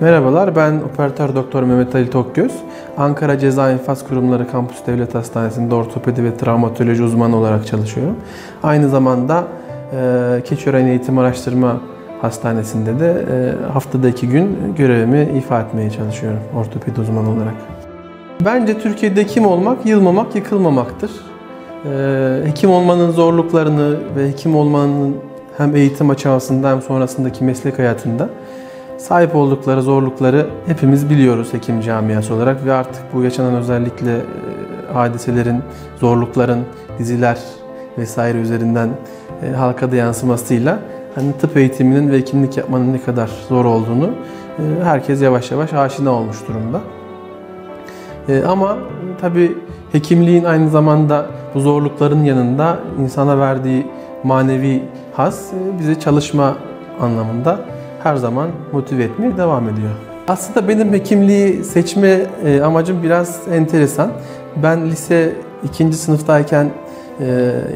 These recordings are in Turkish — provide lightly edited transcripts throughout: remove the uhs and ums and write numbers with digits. Merhabalar, ben Operatör Doktor Mehmet Ali Tokgöz. Ankara Ceza İnfaz Kurumları Kampüs Devlet Hastanesi'nde ortopedi ve travmatoloji uzmanı olarak çalışıyorum. Aynı zamanda Keçören Eğitim Araştırma Hastanesi'nde de haftada 2 gün görevimi ifa etmeye çalışıyorum ortopedi uzmanı olarak. Bence Türkiye'de hekim olmak, yılmamak, yıkılmamaktır. Hekim olmanın zorluklarını ve hekim olmanın hem eğitim açısından hem sonrasındaki meslek hayatında sahip oldukları zorlukları hepimiz biliyoruz hekim camiası olarak ve artık bu yaşanan özellikle hadiselerin, zorlukların, diziler vesaire üzerinden halka da yansımasıyla hani tıp eğitiminin ve hekimlik yapmanın ne kadar zor olduğunu herkes yavaş yavaş aşina olmuş durumda. Ama tabii hekimliğin aynı zamanda bu zorlukların yanında insana verdiği manevi haz bizi çalışma anlamında her zaman motive etmeye devam ediyor. Aslında benim hekimliği seçme amacım biraz enteresan. Ben lise 2. sınıftayken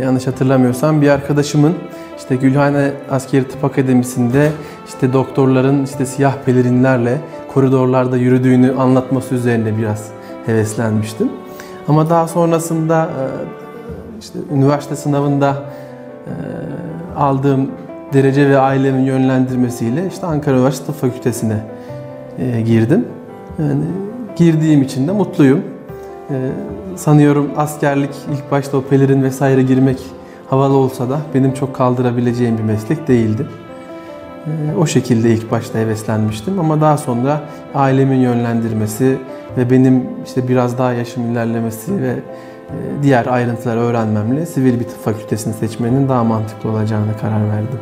yanlış hatırlamıyorsam bir arkadaşımın işte Gülhane Askeri Tıp Akademisi'nde işte doktorların işte siyah pelerinlerle koridorlarda yürüdüğünü anlatması üzerine biraz heveslenmiştim. Ama daha sonrasında işte üniversite sınavında aldığım derece ve ailemin yönlendirmesiyle işte Ankara Üniversitesi Tıp Fakültesi'ne girdim. Yani girdiğim için de mutluyum. Sanıyorum askerlik ilk başta o pelerin vesaire girmek havalı olsa da benim çok kaldırabileceğim bir meslek değildi. O şekilde ilk başta heveslenmiştim ama daha sonra ailemin yönlendirmesi ve benim işte biraz daha yaşım ilerlemesi ve diğer ayrıntıları öğrenmemle sivil bir tıp fakültesini seçmenin daha mantıklı olacağına karar verdim.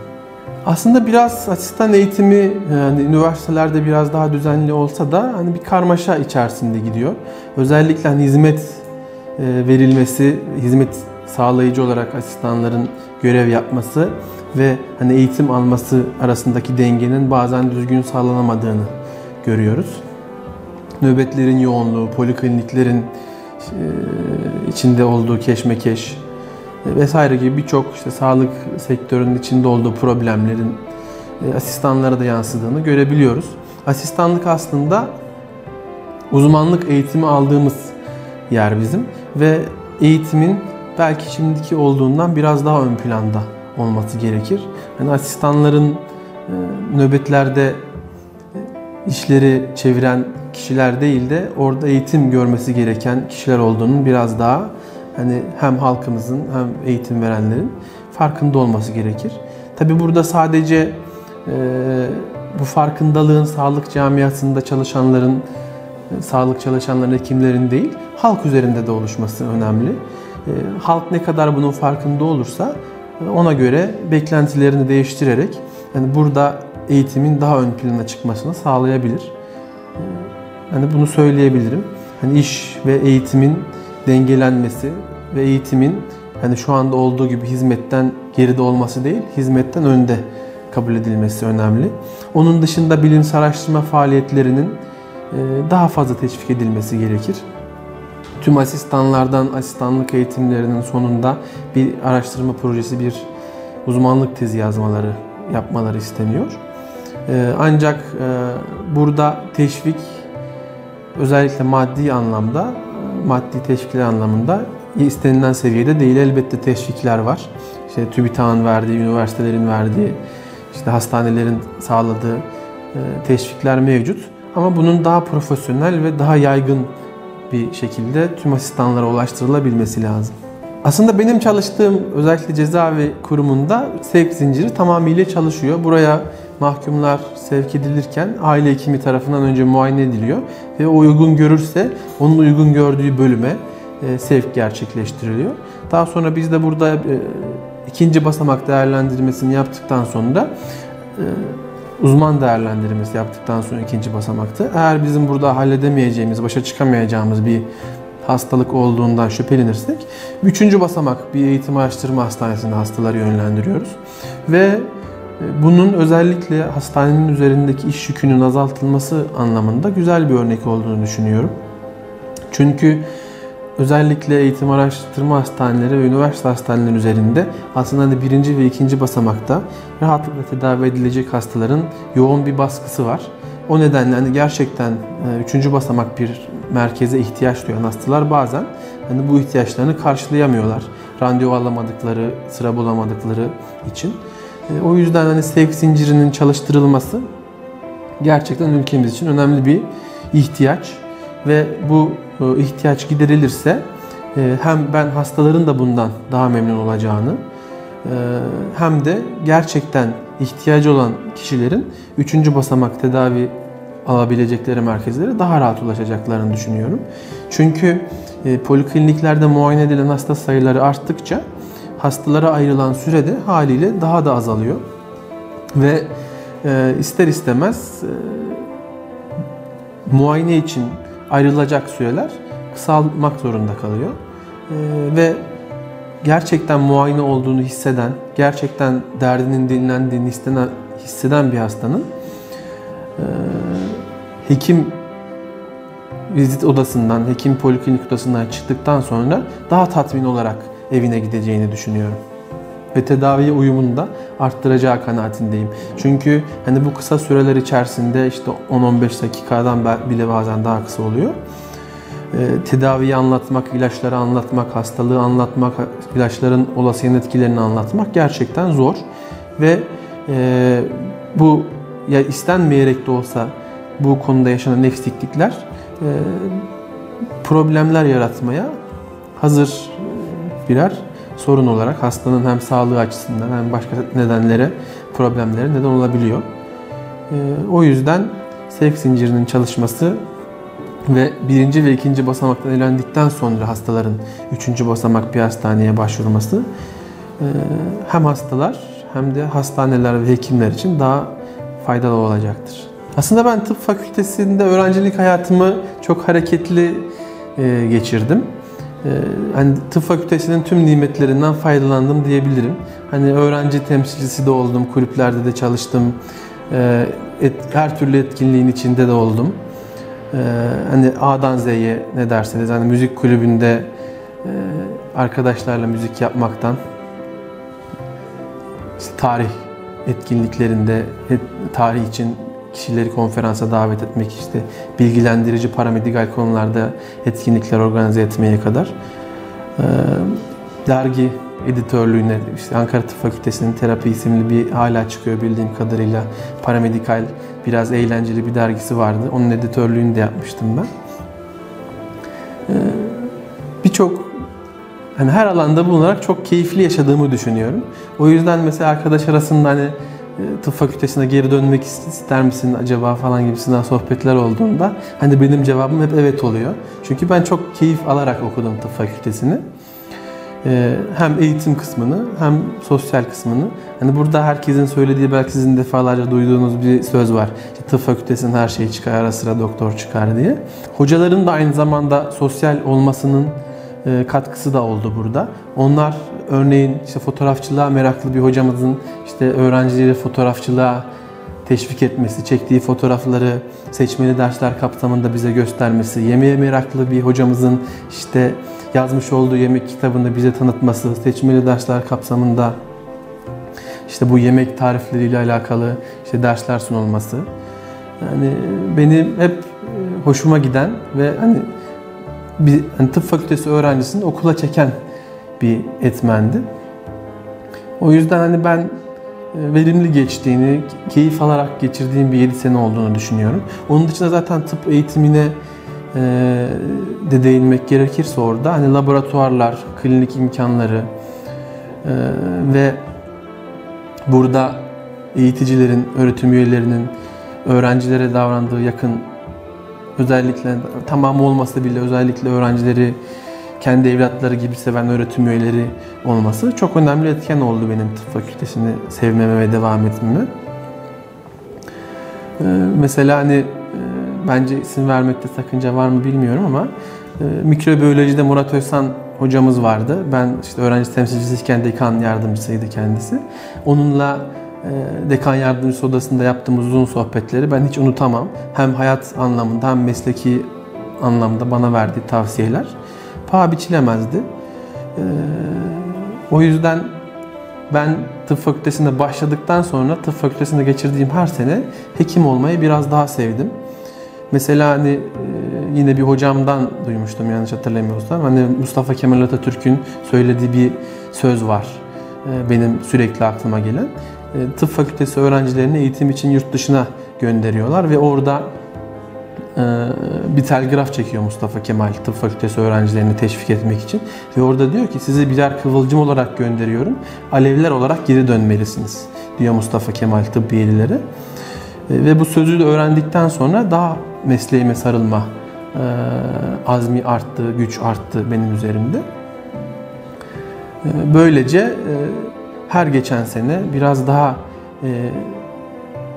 Aslında biraz asistan eğitimi yani üniversitelerde biraz daha düzenli olsa da hani bir karmaşa içerisinde gidiyor. Özellikle hani hizmet verilmesi, hizmet sağlayıcı olarak asistanların görev yapması ve hani eğitim alması arasındaki dengenin bazen düzgün sağlanamadığını görüyoruz. Nöbetlerin yoğunluğu, polikliniklerin içinde olduğu keşmekeş vesaire gibi birçok işte sağlık sektörünün içinde olduğu problemlerin asistanlara da yansıdığını görebiliyoruz. Asistanlık aslında uzmanlık eğitimi aldığımız yer bizim ve eğitimin belki şimdiki olduğundan biraz daha ön planda olması gerekir. Yani asistanların nöbetlerde işleri çeviren kişiler değil de orada eğitim görmesi gereken kişiler olduğunun biraz daha hani hem halkımızın hem eğitim verenlerin farkında olması gerekir. Tabii burada sadece bu farkındalığın sağlık camiasında çalışanların, sağlık çalışanların, hekimlerin değil, halk üzerinde de oluşması önemli. Halk ne kadar bunun farkında olursa ona göre beklentilerini değiştirerek yani burada eğitimin daha ön plana çıkmasını sağlayabilir. Yani bunu söyleyebilirim. Hani iş ve eğitimin dengelenmesi ve eğitimin hani şu anda olduğu gibi hizmetten geride olması değil, hizmetten önde kabul edilmesi önemli. Onun dışında bilimsel araştırma faaliyetlerinin daha fazla teşvik edilmesi gerekir. Tüm asistanlardan asistanlık eğitimlerinin sonunda bir araştırma projesi, bir uzmanlık tezi yazmaları, yapmaları isteniyor. Ancak burada teşvik özellikle maddi anlamda, maddi teşvikler anlamında istenilen seviyede değil. Elbette teşvikler var. İşte TÜBİTAK'ın verdiği, üniversitelerin verdiği, işte hastanelerin sağladığı teşvikler mevcut. Ama bunun daha profesyonel ve daha yaygın bir şekilde tüm asistanlara ulaştırılabilmesi lazım. Aslında benim çalıştığım özellikle cezaevi kurumunda sevk zinciri tamamıyla çalışıyor. Buraya mahkumlar sevk edilirken aile hekimi tarafından önce muayene ediliyor ve o uygun görürse onun uygun gördüğü bölüme sevk gerçekleştiriliyor. Daha sonra biz de burada ikinci basamak değerlendirmesini yaptıktan sonra uzman değerlendirmesi yaptıktan sonra ikinci basamakta eğer bizim burada halledemeyeceğimiz, başa çıkamayacağımız bir hastalık olduğundan şüphelenirsek 3. basamak bir eğitim araştırma hastanesinde hastaları yönlendiriyoruz ve bunun özellikle hastanenin üzerindeki iş yükünün azaltılması anlamında güzel bir örnek olduğunu düşünüyorum. Çünkü özellikle eğitim araştırma hastaneleri ve üniversite hastaneleri üzerinde aslında 1. ve 2. basamakta rahatlıkla tedavi edilecek hastaların yoğun bir baskısı var. O nedenle hani gerçekten 3. basamak bir merkeze ihtiyaç duyan hastalar bazen hani bu ihtiyaçlarını karşılayamıyorlar. Randevu alamadıkları, sıra bulamadıkları için. O yüzden hani sevk zincirinin çalıştırılması gerçekten ülkemiz için önemli bir ihtiyaç ve bu ihtiyaç giderilirse hem ben hastaların da bundan daha memnun olacağını hem de gerçekten ihtiyacı olan kişilerin 3. basamak tedavi alabilecekleri merkezlere daha rahat ulaşacaklarını düşünüyorum. Çünkü polikliniklerde muayene edilen hasta sayıları arttıkça hastalara ayrılan sürede haliyle daha da azalıyor. Ve ister istemez muayene için ayrılacak süreler kısalmak zorunda kalıyor. Ve gerçekten muayene olduğunu hisseden, gerçekten derdinin dinlendiğini hisseden bir hastanın hekim vizit odasından, hekim poliklinik odasından çıktıktan sonra daha tatmin olarak evine gideceğini düşünüyorum. Ve tedaviye uyumunu da arttıracağı kanaatindeyim. Çünkü hani bu kısa süreler içerisinde işte 10-15 dakikadan bile bazen daha kısa oluyor. Tedaviyi anlatmak, ilaçları anlatmak, hastalığı anlatmak, ilaçların olası yan etkilerini anlatmak gerçekten zor. Ve bu ya istenmeyerek de olsa bu konuda yaşanan eksiklikler problemler yaratmaya hazır birer sorun olarak hastanın hem sağlığı açısından hem başka nedenlere, problemlere neden olabiliyor. O yüzden sevk zincirinin çalışması ve 1. ve 2. basamaktan elendikten sonra hastaların 3. basamak bir hastaneye başvurması hem hastalar hem de hastaneler ve hekimler için daha faydalı olacaktır. Aslında ben tıp fakültesinde öğrencilik hayatımı çok hareketli geçirdim. Hani tıp fakültesinin tüm nimetlerinden faydalandım diyebilirim. Hani öğrenci temsilcisi de oldum, kulüplerde de çalıştım, her türlü etkinliğin içinde de oldum. Hani A'dan Z'ye ne derseniz, hani müzik kulübünde arkadaşlarla müzik yapmaktan, işte tarih etkinliklerinde tarih için kişileri konferansa davet etmek, işte bilgilendirici paramedical konularda etkinlikler organize etmeye kadar, dergi editörlüğüne, işte Ankara Tıp Fakültesi'nin Terapi isimli bir hala çıkıyor bildiğim kadarıyla paramedical biraz eğlenceli bir dergisi vardı. Onun editörlüğünü de yapmıştım ben. Birçok hani her alanda bulunarak çok keyifli yaşadığımı düşünüyorum. O yüzden mesela arkadaş arasında hani tıp fakültesine geri dönmek ister misin acaba falan gibisinden sohbetler olduğunda hani benim cevabım hep evet oluyor. Çünkü ben çok keyif alarak okudum tıp fakültesini. Hem eğitim kısmını hem sosyal kısmını. Hani burada herkesin söylediği, belki sizin defalarca duyduğunuz bir söz var. İşte, tıp fakültesinin her şeyi çıkar, ara sıra doktor çıkar diye. Hocaların da aynı zamanda sosyal olmasının katkısı da oldu burada. Onlar örneğin işte fotoğrafçılığa meraklı bir hocamızın işte öğrencileri fotoğrafçılığa teşvik etmesi, çektiği fotoğrafları seçmeli dersler kapsamında bize göstermesi, yemeğe meraklı bir hocamızın işte yazmış olduğu yemek kitabını bize tanıtması, seçmeli dersler kapsamında işte bu yemek tarifleriyle alakalı işte dersler sunulması. Yani benim hep hoşuma giden ve hani bir tıp fakültesi öğrencisini okula çeken bir etmendi. O yüzden hani ben verimli geçtiğini, keyif alarak geçirdiğim bir 7 sene olduğunu düşünüyorum. Onun dışında zaten tıp eğitimine de değinmek gerekirse orada hani laboratuvarlar, klinik imkanları ve burada eğiticilerin, öğretim üyelerinin öğrencilere davrandığı yakın, özellikle tamamı olmasa bile özellikle öğrencileri kendi evlatları gibi seven öğretim üyeleri olması çok önemli etken oldu benim tıp fakültesini sevmeme ve devam etmeme. Mesela hani bence isim vermekte sakınca var mı bilmiyorum ama mikrobiyolojide Murat Özcan hocamız vardı. Ben işte öğrenci temsilcisiyken dekan yardımcısıydı kendisi. Onunla dekan yardımcısı odasında yaptığımız uzun sohbetleri ben hiç unutamam. Hem hayat anlamında hem mesleki anlamda bana verdiği tavsiyeler paha biçilemezdi. O yüzden Ben tıp fakültesinde başladıktan sonra tıp fakültesinde geçirdiğim her sene hekim olmayı biraz daha sevdim. Mesela hani yine bir hocamdan duymuştum yanlış hatırlamıyorsam. Hani Mustafa Kemal Atatürk'ün söylediği bir söz var. Benim sürekli aklıma gelen. Tıp fakültesi öğrencilerini eğitim için yurt dışına gönderiyorlar ve orada bir telgraf çekiyor Mustafa Kemal tıp fakültesi öğrencilerini teşvik etmek için. Ve orada diyor ki sizi birer kıvılcım olarak gönderiyorum. Alevler olarak geri dönmelisiniz diyor Mustafa Kemal tıbbiyelilere. Ve bu sözü de öğrendikten sonra daha mesleğime sarılma azmi arttı, güç arttı benim üzerimde. Böylece her geçen sene biraz daha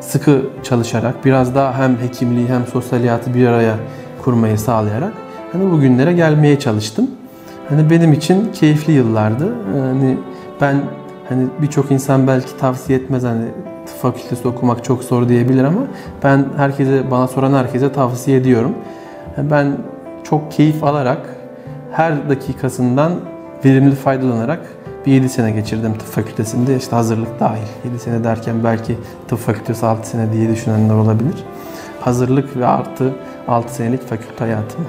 sıkı çalışarak, biraz daha hem hekimliği hem sosyal hayatı bir araya kurmayı sağlayarak hani bugünlere gelmeye çalıştım. Hani benim için keyifli yıllardı. Hani ben hani birçok insan belki tavsiye etmez hani tıp fakültesi okumak çok zor diyebilir ama ben herkese, bana soran herkese tavsiye ediyorum. Ben çok keyif alarak her dakikasından verimli faydalanarak bir 7 sene geçirdim tıp fakültesinde, işte hazırlık dahil. 7 sene derken belki tıp fakültesi 6 sene diye düşünenler olabilir. Hazırlık ve artı 6 senelik fakülte hayatım.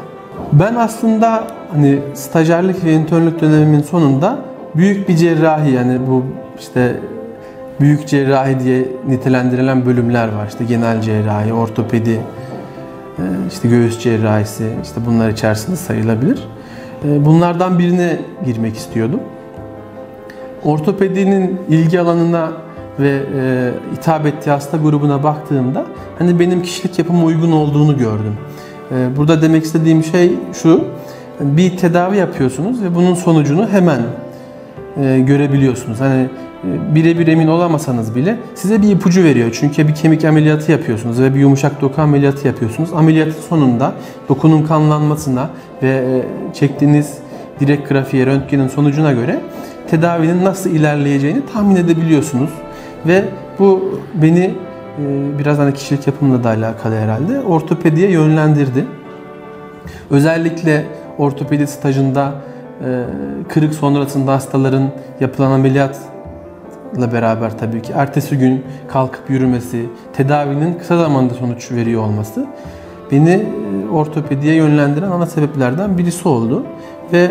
Ben aslında hani stajyerlik ve internlük dönemimin sonunda büyük bir cerrahi, yani bu işte büyük cerrahi diye nitelendirilen bölümler var. İşte genel cerrahi, ortopedi, işte göğüs cerrahisi, işte bunlar içerisinde sayılabilir. Bunlardan birine girmek istiyordum. Ortopedinin ilgi alanına ve hitap ettiği hasta grubuna baktığımda hani benim kişilik yapıma uygun olduğunu gördüm. Burada demek istediğim şey şu, bir tedavi yapıyorsunuz ve bunun sonucunu hemen görebiliyorsunuz. Hani birebir emin olamasanız bile size bir ipucu veriyor. Çünkü bir kemik ameliyatı yapıyorsunuz ve bir yumuşak doku ameliyatı yapıyorsunuz. Ameliyatın sonunda dokunun kanlanmasına ve çektiğiniz direkt grafiğe, röntgenin sonucuna göre tedavinin nasıl ilerleyeceğini tahmin edebiliyorsunuz. Ve bu beni biraz hani kişilik yapımla da alakalı herhalde ortopediye yönlendirdi. Özellikle ortopedi stajında kırık sonrasında hastaların yapılan ameliyatla beraber tabii ki ertesi gün kalkıp yürümesi, tedavinin kısa zamanda sonuç veriyor olması beni ortopediye yönlendiren ana sebeplerden birisi oldu. Ve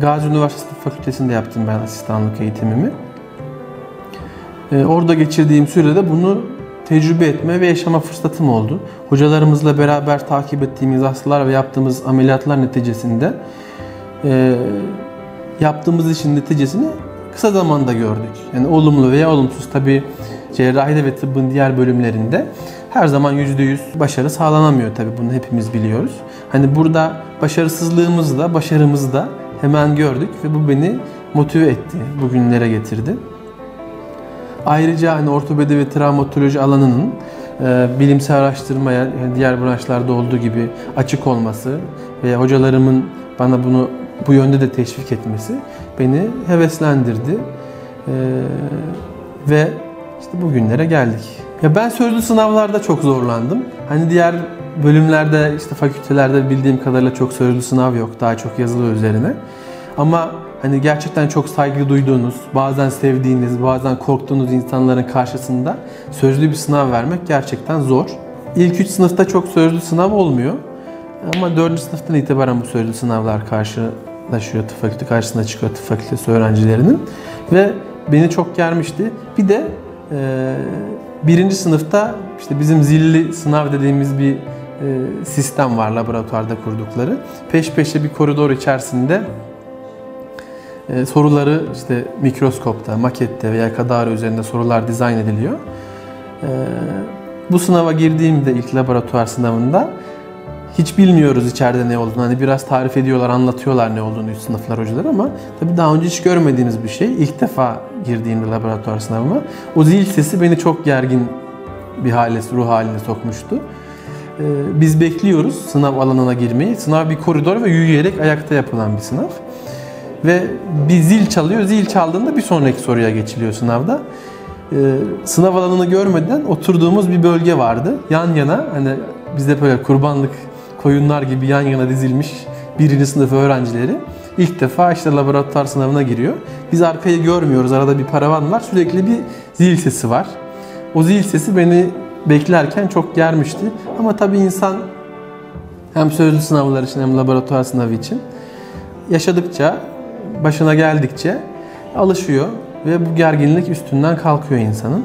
Gazi Üniversitesi Tıp Fakültesi'nde yaptım ben asistanlık eğitimimi. Orada geçirdiğim sürede bunu tecrübe etme ve yaşama fırsatım oldu. Hocalarımızla beraber takip ettiğimiz hastalar ve yaptığımız ameliyatlar neticesinde yaptığımız işin neticesini kısa zamanda gördük. Yani olumlu veya olumsuz, tabii cerrahide ve tıbbın diğer bölümlerinde her zaman %100 başarı sağlanamıyor tabii, bunu hepimiz biliyoruz. Hani burada başarısızlığımızı da başarımızı da hemen gördük ve bu beni motive etti, bugünlere getirdi. Ayrıca hani ortopedi ve travmatoloji alanının bilimsel araştırmaya yani diğer branşlarda olduğu gibi açık olması ve hocalarımın bana bunu bu yönde de teşvik etmesi beni heveslendirdi ve işte bugünlere geldik. Ya ben sözlü sınavlarda çok zorlandım. Hani diğer bölümlerde, işte fakültelerde bildiğim kadarıyla çok sözlü sınav yok. Daha çok yazılı üzerine. Ama hani gerçekten çok saygı duyduğunuz, bazen sevdiğiniz, bazen korktuğunuz insanların karşısında sözlü bir sınav vermek gerçekten zor. İlk 3 sınıfta çok sözlü sınav olmuyor. Ama 4. sınıftan itibaren bu sözlü sınavlar karşılaşıyor. Tıp fakültesi karşısına çıkıyor tıp fakültesi öğrencilerinin. Ve beni çok germişti. Bir de 1. sınıfta işte bizim zilli sınav dediğimiz bir sistem var laboratuvarda kurdukları. Peş peşe bir koridor içerisinde soruları işte mikroskopta, makette veya kadavra üzerinde sorular dizayn ediliyor. Bu sınava girdiğimde ilk laboratuvar sınavında hiç bilmiyoruz içeride ne olduğunu. Hani biraz tarif ediyorlar, anlatıyorlar ne olduğunu üst sınıflar hocaları ama tabii daha önce hiç görmediğimiz bir şey. İlk defa girdiğim bir laboratuvar sınavıma o zil sesi beni çok gergin bir hale, ruh haline sokmuştu. Biz bekliyoruz sınav alanına girmeyi. Sınav bir koridor ve yürüyerek ayakta yapılan bir sınav. Ve bir zil çalıyor. Zil çaldığında bir sonraki soruya geçiliyor sınavda. Sınav alanını görmeden oturduğumuz bir bölge vardı. Yan yana, hani bizde böyle kurbanlık koyunlar gibi yan yana dizilmiş 1. sınıf öğrencileri ilk defa işte laboratuvar sınavına giriyor. Biz arkayı görmüyoruz, arada bir paravan var, sürekli bir zil sesi var. O zil sesi beni beklerken çok germişti. Ama tabii insan hem sözlü sınavlar için hem laboratuvar sınavı için yaşadıkça, başına geldikçe alışıyor ve bu gerginlik üstünden kalkıyor insanın.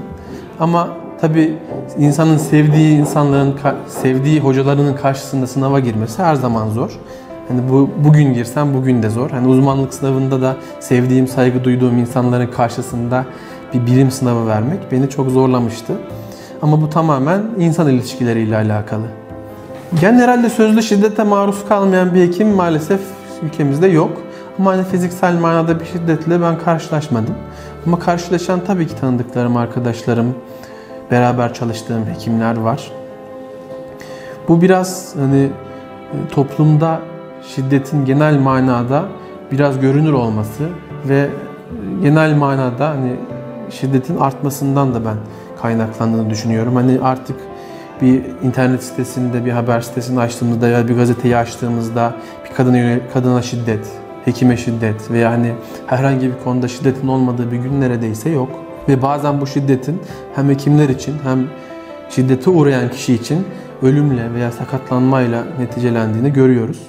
Ama tabii insanın sevdiği insanların, sevdiği hocalarının karşısında sınava girmesi her zaman zor. Hani bugün girsem bugün de zor. Hani uzmanlık sınavında da sevdiğim, saygı duyduğum insanların karşısında bir birim sınavı vermek beni çok zorlamıştı. Ama bu tamamen insan ilişkileriyle alakalı. Genelde sözlü şiddete maruz kalmayan bir hekim maalesef ülkemizde yok. Ama hani fiziksel manada bir şiddetle ben karşılaşmadım. Ama karşılaşan tabii ki tanıdıklarım, arkadaşlarım, beraber çalıştığım hekimler var. Bu biraz hani toplumda şiddetin genel manada biraz görünür olması ve genel manada hani şiddetin artmasından da ben kaynaklandığını düşünüyorum. Hani artık bir internet sitesinde, bir haber sitesini açtığımızda ya bir gazeteyi açtığımızda bir kadına şiddet, hekime şiddet veya hani herhangi bir konuda şiddetin olmadığı bir gün neredeyse yok. Ve bazen bu şiddetin hem hekimler için hem şiddete uğrayan kişi için ölümle veya sakatlanmayla neticelendiğini görüyoruz.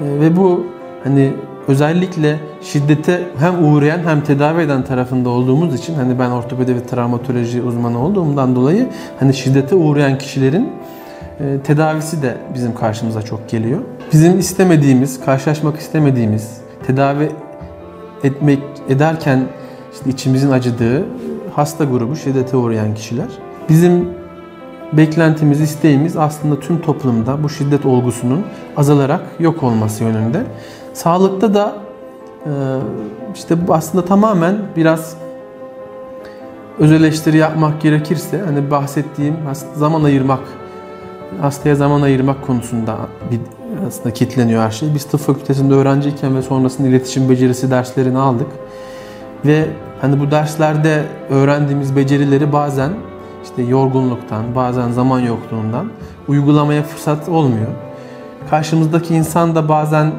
Ve bu hani özellikle şiddete hem uğrayan hem tedavi eden tarafında olduğumuz için hani ben ortopedi ve travmatoloji uzmanı olduğumdan dolayı hani şiddete uğrayan kişilerin tedavisi de bizim karşımıza çok geliyor. Bizim istemediğimiz, karşılaşmak istemediğimiz, tedavi ederken işte içimizin acıdığı hasta grubu şiddete uğrayan kişiler. Bizim beklentimiz, isteğimiz aslında tüm toplumda bu şiddet olgusunun azalarak yok olması yönünde. Sağlıkta da işte aslında tamamen biraz öz eleştiri yapmak gerekirse hani bahsettiğim zaman ayırmak, hastaya zaman ayırmak konusunda aslında kilitleniyor her şey. Biz tıp fakültesinde öğrenciyken ve sonrasında iletişim becerisi derslerini aldık. Ve hani bu derslerde öğrendiğimiz becerileri bazen işte yorgunluktan, bazen zaman yokluğundan uygulamaya fırsat olmuyor. Karşımızdaki insan da bazen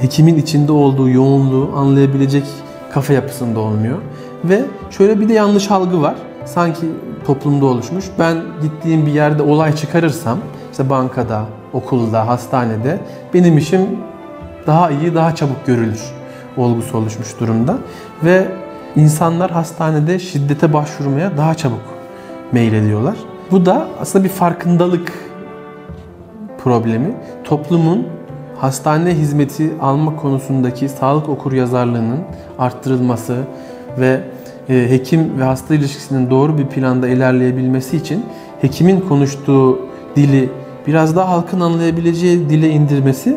hekimin içinde olduğu yoğunluğu anlayabilecek kafa yapısında olmuyor. Ve şöyle bir de yanlış algı var. Sanki toplumda oluşmuş. Ben gittiğim bir yerde olay çıkarırsam, işte bankada, okulda, hastanede benim işim daha iyi, daha çabuk görülür olgusu oluşmuş durumda. Ve insanlar hastanede şiddete başvurmaya daha çabuk meylediyorlar. Bu da aslında bir farkındalık problemi. Toplumun hastane hizmeti alma konusundaki sağlık okuryazarlığının arttırılması ve hekim ve hasta ilişkisinin doğru bir planda ilerleyebilmesi için hekimin konuştuğu dili biraz daha halkın anlayabileceği dile indirmesi,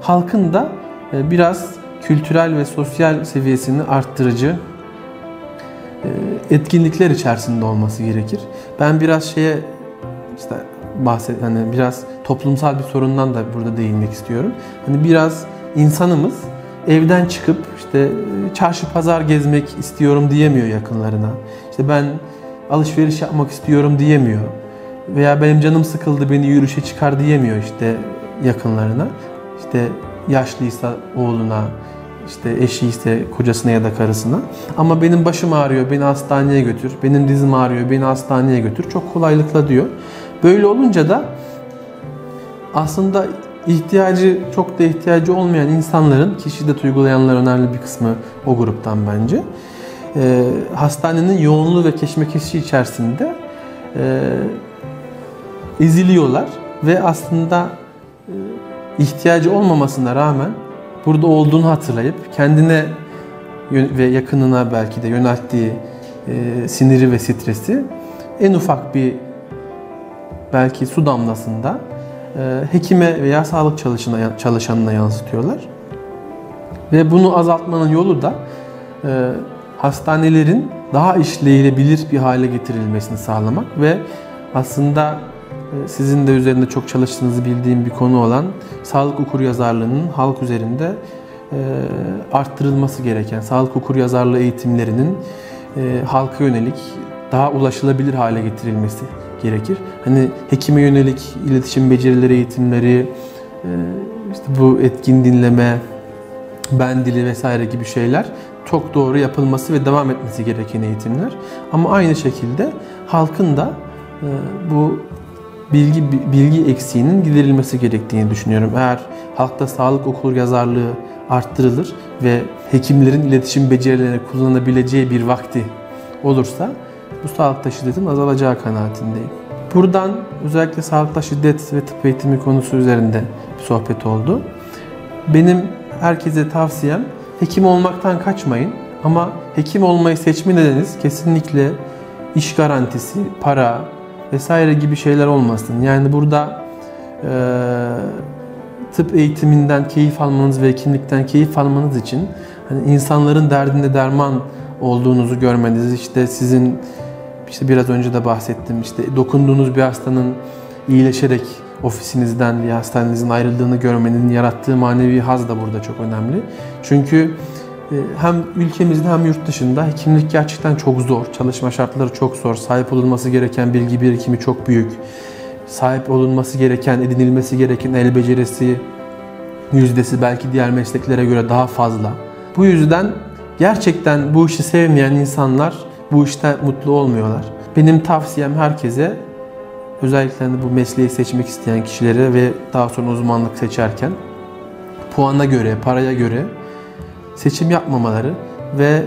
halkın da biraz kültürel ve sosyal seviyesini arttırıcı etkinlikler içerisinde olması gerekir. Ben biraz işte hani biraz toplumsal bir sorundan da burada değinmek istiyorum. Hani biraz insanımız evden çıkıp işte çarşı pazar gezmek istiyorum diyemiyor yakınlarına. İşte ben alışveriş yapmak istiyorum diyemiyor. Veya benim canım sıkıldı beni yürüyüşe çıkar diyemiyor işte yakınlarına. İşte yaşlıysa oğluna, işte eşi ise kocasına ya da karısına. Ama benim başım ağrıyor, beni hastaneye götür. Benim dizim ağrıyor, beni hastaneye götür. Çok kolaylıkla diyor. Böyle olunca da aslında çok da ihtiyacı olmayan insanların, ki şiddet uygulayanlar önemli bir kısmı o gruptan bence, hastanenin yoğunluğu ve keşmekeşi içerisinde eziliyorlar ve aslında ihtiyacı olmamasına rağmen burada olduğunu hatırlayıp kendine ve yakınına belki de yönelttiği siniri ve stresi en ufak bir belki su damlasında hekime veya sağlık çalışanına yansıtıyorlar. Ve bunu azaltmanın yolu da hastanelerin daha işleyilebilir bir hale getirilmesini sağlamak ve aslında sizin de üzerinde çok çalıştığınızı bildiğim bir konu olan sağlık okuryazarlığının halk üzerinde arttırılması gereken, sağlık okuryazarlığı eğitimlerinin halka yönelik daha ulaşılabilir hale getirilmesi gerekir. Hani hekime yönelik iletişim becerileri eğitimleri, işte bu etkin dinleme, ben dili vesaire gibi şeyler çok doğru yapılması ve devam etmesi gereken eğitimler. Ama aynı şekilde halkın da bu bilgi eksiğinin giderilmesi gerektiğini düşünüyorum. Eğer halkta sağlık okur yazarlığı arttırılır ve hekimlerin iletişim becerilerini kullanabileceği bir vakti olursa bu sağlıkta şiddetin azalacağı kanaatindeyim. Buradan özellikle sağlıkta şiddet ve tıp eğitimi konusu üzerinde bir sohbet oldu. Benim herkese tavsiyem hekim olmaktan kaçmayın ama hekim olmayı seçme nedeniniz kesinlikle iş garantisi, para vesaire gibi şeyler olmasın. Yani burada tıp eğitiminden keyif almanız ve hekimlikten keyif almanız için hani insanların derdinde derman olduğunuzu görmeniz, işte sizin biraz önce de bahsettim, dokunduğunuz bir hastanın iyileşerek ofisinizden veya hastanenizin ayrıldığını görmenin yarattığı manevi haz da burada çok önemli. Çünkü hem ülkemizde hem yurt dışında hekimlik gerçekten çok zor, çalışma şartları çok zor, sahip olunması gereken bilgi birikimi çok büyük, sahip olunması gereken, edinilmesi gereken el becerisi yüzdesi belki diğer mesleklere göre daha fazla. Bu yüzden gerçekten bu işi sevmeyen insanlar bu işte mutlu olmuyorlar. Benim tavsiyem herkese, özellikle bu mesleği seçmek isteyen kişilere ve daha sonra uzmanlık seçerken puana göre, paraya göre seçim yapmamaları ve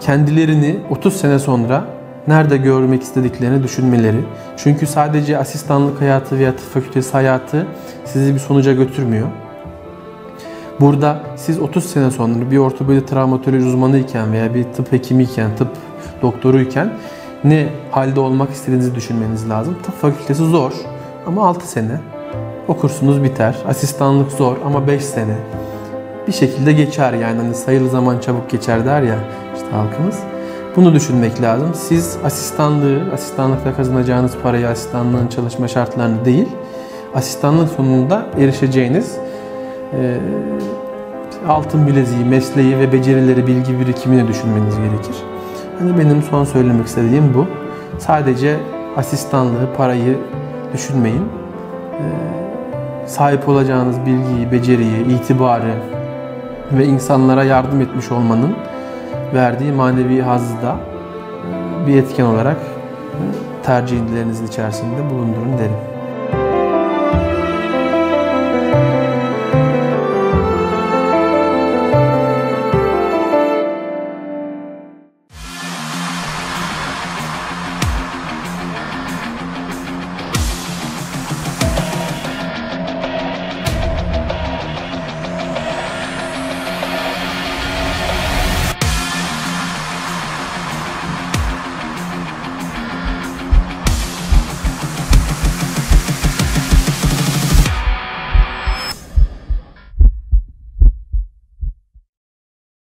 kendilerini 30 sene sonra nerede görmek istediklerini düşünmeleri. Çünkü sadece asistanlık hayatı veya tıp fakültesi hayatı sizi bir sonuca götürmüyor. Burada siz 30 sene sonra bir ortopedi travmatoloji uzmanı iken veya bir tıp hekimi iken, tıp doktoru iken ne halde olmak istediğinizi düşünmeniz lazım. Tıp fakültesi zor ama 6 sene okursunuz, biter. Asistanlık zor ama 5 sene. Bir şekilde geçer yani, hani sayılı zaman çabuk geçer der ya halkımız. Bunu düşünmek lazım. Siz asistanlıkta kazanacağınız parayı, asistanlığın çalışma şartlarını değil, asistanlık sonunda erişeceğiniz altın bileziği, mesleği ve becerileri, bilgi birikimini düşünmeniz gerekir. Yani benim son söylemek istediğim bu. Sadece asistanlığı, parayı düşünmeyin. Sahip olacağınız bilgiyi, beceriyi, itibarı ve insanlara yardım etmiş olmanın verdiği manevi hazzı da bir etken olarak tercihlerinizin içerisinde bulundurun derim.